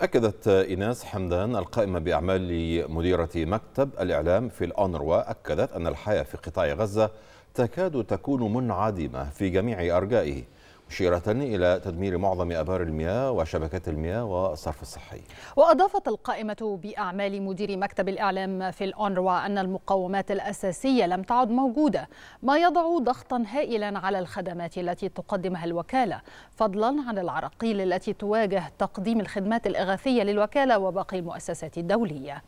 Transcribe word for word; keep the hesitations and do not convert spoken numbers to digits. أكدت إيناس حمدان القائمة بأعمال مديرة مكتب الإعلام في الأونروا أكدت أن الحياة في قطاع غزة تكاد تكون منعدمة في جميع أرجائه، مشيرة إلى تدمير معظم آبار المياه وشبكات المياه والصرف الصحي. وأضافت القائمة بأعمال مدير مكتب الإعلام في الأونروا أن المقومات الأساسية لم تعد موجودة، ما يضع ضغطا هائلا على الخدمات التي تقدمها الوكالة، فضلا عن العراقيل التي تواجه تقديم الخدمات الإغاثية للوكالة وباقي المؤسسات الدولية.